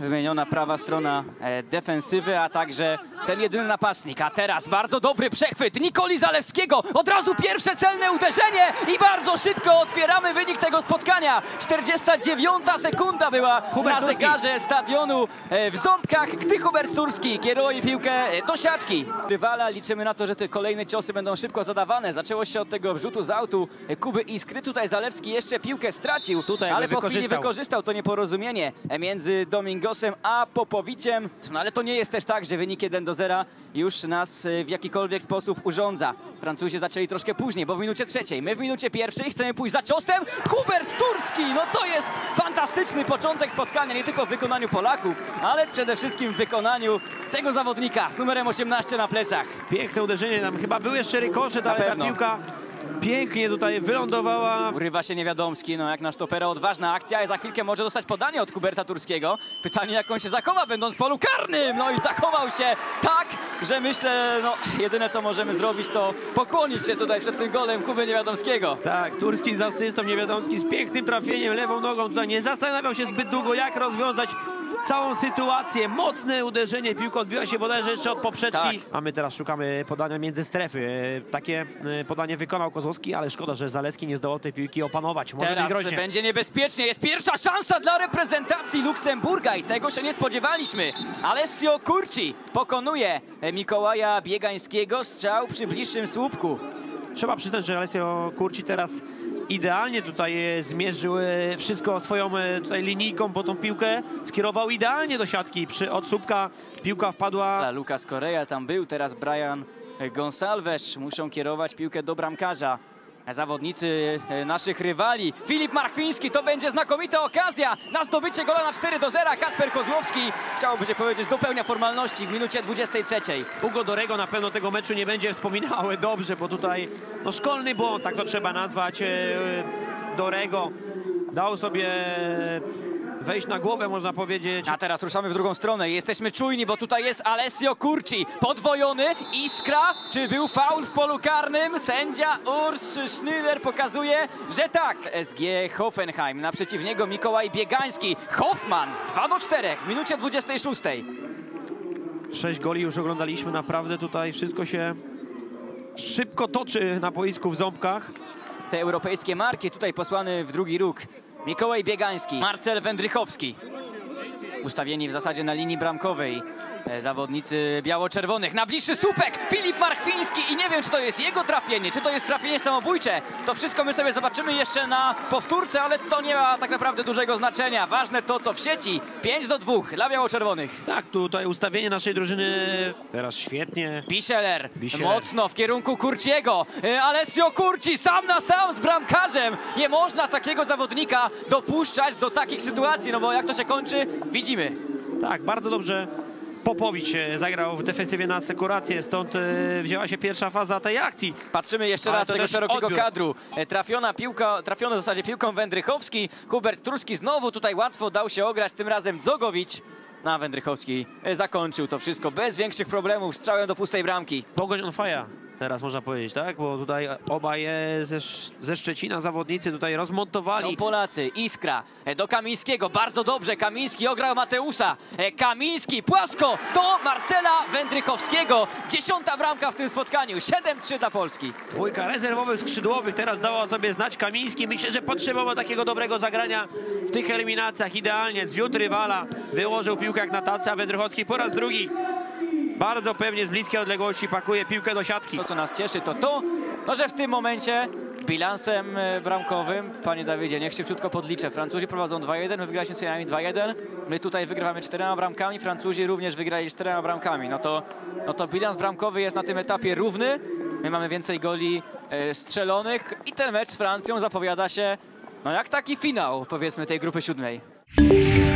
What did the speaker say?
Wymieniona prawa strona defensywy, a także ten jedyny napastnik. A teraz bardzo dobry przechwyt Nikoli Zalewskiego. Od razu pierwsze celne uderzenie i bardzo szybko otwieramy wynik tego spotkania. 49 sekunda była na zegarze stadionu w Ząbkach, gdy Hubert Turski kieruje piłkę do siatki rywala. Liczymy na to, że te kolejne ciosy będą szybko zadawane. Zaczęło się od tego wrzutu z autu Kuby Iskry. Tutaj Zalewski jeszcze piłkę stracił, ale po chwili wykorzystał to nieporozumienie między Dominikiem a Popowiciem. No ale to nie jest też tak, że wynik 1-0 już nas w jakikolwiek sposób urządza. Francuzi zaczęli troszkę później, bo w minucie trzeciej. My w minucie pierwszej chcemy pójść za ciosem. Hubert Turski! No to jest fantastyczny początek spotkania, nie tylko w wykonaniu Polaków, ale przede wszystkim w wykonaniu tego zawodnika z numerem 18 na plecach. Piękne uderzenie, tam chyba był jeszcze rykoszet, ale ta piłka pięknie tutaj wylądowała. Urywa się Niewiadomski, no jak na stopera odważna akcja, i za chwilkę może dostać podanie od Huberta Turskiego. Pytanie, jak on się zachowa, będąc w polu karnym. No i zachował się tak, że myślę, no jedyne co możemy zrobić, to pokłonić się tutaj przed tym golem Kuby Niewiadomskiego. Tak, Turski z asystą, Niewiadomski z pięknym trafieniem lewą nogą. Tutaj nie zastanawiał się zbyt długo, jak rozwiązać całą sytuację. Mocne uderzenie, piłka odbiła się bodajże jeszcze od poprzeczki. Tak. A my teraz szukamy podania między strefy. Takie podanie wykonał Kozłowski, ale szkoda, że Zalewski nie zdołał tej piłki opanować. Może teraz będzie niebezpiecznie. Jest pierwsza szansa dla reprezentacji Luksemburga i tego się nie spodziewaliśmy. Alessio Curci pokonuje Mikołaja Biegańskiego. Strzał przy bliższym słupku. Trzeba przyznać, że Alessio Curci teraz idealnie tutaj zmierzył wszystko swoją tutaj linijką, bo tą piłkę skierował idealnie do siatki. Przy odsłupka piłka wpadła. Dla Lucas Correa tam był, teraz Brian Gonsalves. Muszą kierować piłkę do bramkarza zawodnicy naszych rywali. Filip Marchwiński, to będzie znakomita okazja na zdobycie gola na 4-0. Kacper Kozłowski, chciałoby się powiedzieć, dopełnia formalności w minucie 23. Hugo Dorego na pewno tego meczu nie będzie wspominał dobrze, bo tutaj no szkolny błąd, tak to trzeba nazwać. Dorego dał sobie wejść na głowę, można powiedzieć. A teraz ruszamy w drugą stronę. Jesteśmy czujni, bo tutaj jest Alessio Curci. Podwojony. Iskra. Czy był faul w polu karnym? Sędzia Urs Schnüller pokazuje, że tak. SG Hoffenheim. Naprzeciw niego Mikołaj Biegański. Hoffman. 2-4 w minucie 26. 6 goli już oglądaliśmy. Naprawdę tutaj wszystko się szybko toczy na boisku w Ząbkach. Te europejskie marki tutaj posłane w drugi róg. Mikołaj Biegański, Marcel Wędrychowski. Ustawieni w zasadzie na linii bramkowej zawodnicy biało-czerwonych. Na bliższy słupek Filip Marchwiński i nie wiem, czy to jest jego trafienie, czy to jest trafienie samobójcze. To wszystko my sobie zobaczymy jeszcze na powtórce, ale to nie ma tak naprawdę dużego znaczenia. Ważne to, co w sieci. 5-2 dla biało-czerwonych. Tak, tutaj ustawienie naszej drużyny teraz świetnie. Biszeler mocno w kierunku Curciego. Alessio Curci sam na sam z bramkarzem. Nie można takiego zawodnika dopuszczać do takich sytuacji, no bo jak to się kończy, widzimy. Tak, bardzo dobrze Popowicz zagrał w defensywie na asekurację, stąd wzięła się pierwsza faza tej akcji. Patrzymy jeszcze raz tego szerokiego kadru. Trafiona piłka, trafiony w zasadzie piłką Wędrychowski. Hubert Turski znowu tutaj łatwo dał się ograć, tym razem Dzogowicz. Na Wędrychowski zakończył to wszystko bez większych problemów, strzałem do pustej bramki. Pogoń on fire, teraz można powiedzieć, tak? Bo tutaj obaj ze Szczecina zawodnicy tutaj rozmontowali. Są Polacy, Iskra do Kamińskiego, bardzo dobrze, Kamiński ograł Mateusza. Kamiński płasko do Marcela Wędrychowskiego. 10. bramka w tym spotkaniu, 7-3 dla Polski. Dwójka rezerwowych skrzydłowych teraz dała sobie znać. Kamiński, myślę, że potrzebował takiego dobrego zagrania w tych eliminacjach. Idealnie zwiódł rywala, wyłożył piłkę jak na tacy, a Wędrychowski po raz drugi bardzo pewnie z bliskiej odległości pakuje piłkę do siatki. To, co nas cieszy, to że w tym momencie bilansem bramkowym, panie Dawidzie, niech szybciutko podliczę. Francuzi prowadzą 2-1, my wygraliśmy z Finami 2-1. My tutaj wygrywamy 4 bramkami, Francuzi również wygrali 4 bramkami. No to bilans bramkowy jest na tym etapie równy. My mamy więcej goli strzelonych i ten mecz z Francją zapowiada się, no jak taki finał, powiedzmy, tej grupy 7.